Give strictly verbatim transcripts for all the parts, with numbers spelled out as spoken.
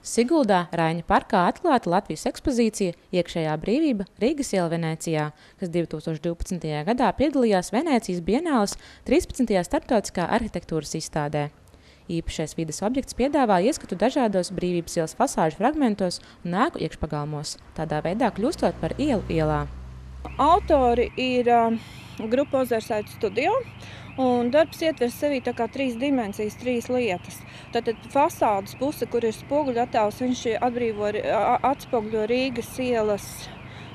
Siguldā Raiņa parkā atklāta Latvijas ekspozīcija Iekšējā brīvība Rīgas iela Venēcijā, kas divi tūkstoši divpadsmitajā. Gadā piedalījās Venēcijas biennāles trīspadsmitajā. Starptautiskā arhitektūras izstādē. Īpašais vides objekts piedāvā ieskatu dažādos brīvības ielas fasāžu fragmentos un ēku iekšpagalmos, tādā veidā kļūstot par ielu ielā. Autori ir grupa Other Side Studio, un darbs ietver sevī tā kā trīs dimensijas, trīs lietas. Tātad fasādes puse, kur ir spoguļu attēls, viņš atbrīvo, atspoguļo Rīgas ielas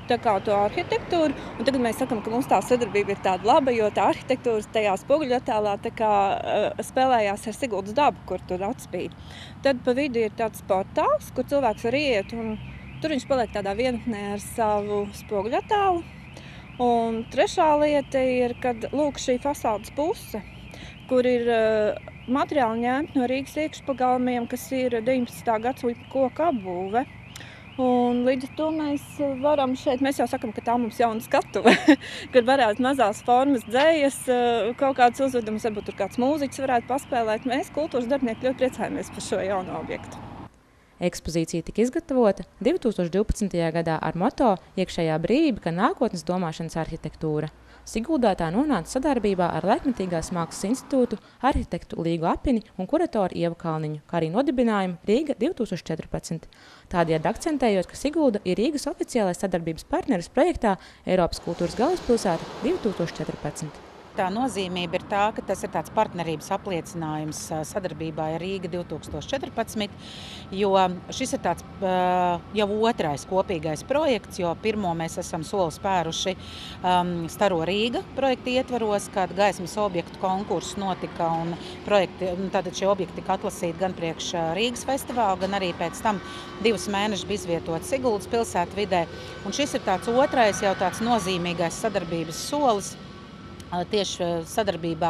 tā kā to arhitektūru, un tagad mēs sakam, ka mums tā sadarbība ir tāda laba, jo tā arhitektūra tajā spoguļu attēlā tā kā spēlējās ar Siguldas dabu, kur tur atspīd. Tad pa vidu ir tāds portāls, kur cilvēks var iet, un tur viņš paliek tādā vienatnē ar savu spoguļu attēlu. Un trešā lieta ir, kad lūk šī fasādes puse, kur ir materiāli ņemti no Rīgas iekšpagalmiem, kas ir deviņpadsmitā. Gadsimta koka apbūve. Un līdz to mēs varam šeit, mēs jau sakam, ka tā mums jauna skatuve, kad varētu mazās formas dzējas, kaut kādas uzvedumus, varbūt tur kāds mūziķis varētu paspēlēt. Mēs, kultūras darbinieki, ļoti priecājamies par šo jauno objektu. Ekspozīcija tika izgatavota divi tūkstoši divpadsmitajā. Gadā ar moto Iekšējā brīvība, kā nākotnes domāšanas arhitektūra. Siguldā tā nonāca sadarbībā ar Laikmetīgās mākslas institūtu, arhitektu Līgu Apini un kuratoru Ievu Kalniņu, kā arī nodibinājumu Rīga divi tūkstoši četrpadsmit. Tādējādi akcentējot, ka Sigulda ir Rīgas oficiālais sadarbības partneris projektā Eiropas Kultūras galvaspilsēta divi tūkstoši četrpadsmit. Tā nozīmība ir tā, ka tas ir tāds partnerības apliecinājums sadarbībā ar Rīga divi tūkstoši četrpadsmit, jo šis ir tāds jau otrais kopīgais projekts, jo pirmo mēs esam soli spēruši Staro Rīga projekta ietvaros, kad gaismas objektu konkurss notika un projekti, tātad šie objekti tika atlasīti gan priekš Rīgas festivāla, gan arī pēc tam divus mēnešus bija izvietot Siguldas pilsētu vidē. Un šis ir tāds otrais jau tāds nozīmīgais sadarbības solis, tieši sadarbībā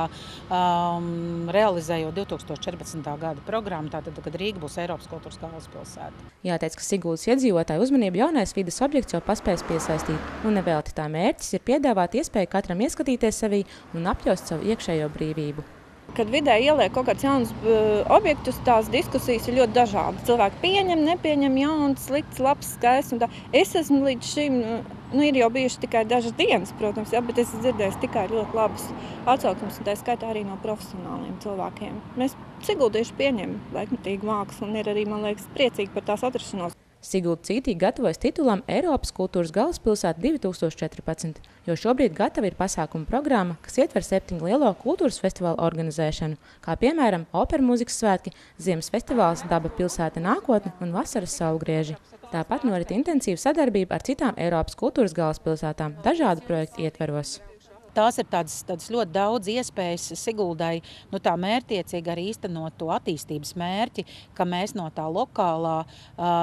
um, realizējot divi tūkstoši četrpadsmitā. Gada programmu, tātad, kad Rīga būs Eiropas kultūras galvaspilsēta. Jāteic, ka Siguldas iedzīvotāju uzmanību jaunais vides objekts jau paspējas piesaistīt, un nevelti tā mērķis ir piedāvāt iespēju katram ieskatīties sevī un apjaust savu iekšējo brīvību. Kad vidē ieliek kaut kāds jauns objektus, tās diskusijas ir ļoti dažādas. Cilvēki pieņem, nepieņem, jauns, slikts, labs, skaists un tā. Es esmu līdz šim, nu ir jau bijuši tikai dažas dienas, protams, jā, bet es dzirdēju tikai ļoti labas atsauksmes un tā skaitā arī no profesionāliem cilvēkiem. Mēs Siguldieši pieņem laikmetīgu mākslu un ir arī, man liekas, priecīgi par tās atrašanos. Sigulda cītīgi gatavojas titulam Eiropas kultūras galvaspilsēta divi tūkstoši četrpadsmit, jo šobrīd gatava ir pasākuma programma, kas ietver septiņu lielo kultūras festivālu organizēšanu, kā piemēram operu mūzikas svētki, ziemas festivāls Daba pilsēta nākotne un vasaras saulgrieži. Tāpat norit intensīva sadarbība ar citām Eiropas kultūras galvaspilsētām dažādu projektu ietveros. Tās ir tādas, tādas ļoti daudz iespējas Siguldai nu, tā mērķtiecīgi arī īstenot to attīstības mērķi, ka mēs no tā lokālā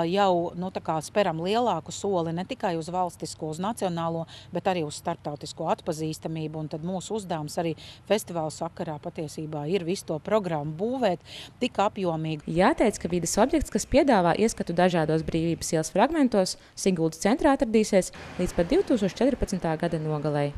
jau nu, tā kā speram lielāku soli ne tikai uz valstisko, uz nacionālo, bet arī uz starptautisko atpazīstamību. Un tad mūsu uzdevums arī festivāla sakarā patiesībā ir visu to programmu būvēt tik apjomīgi. Jāteic, ka vides objekts, kas piedāvā ieskatu dažādos brīvības ielas fragmentos, Siguldas centrā atradīsies līdz pat divi tūkstoši četrpadsmitā. Gada nogalei.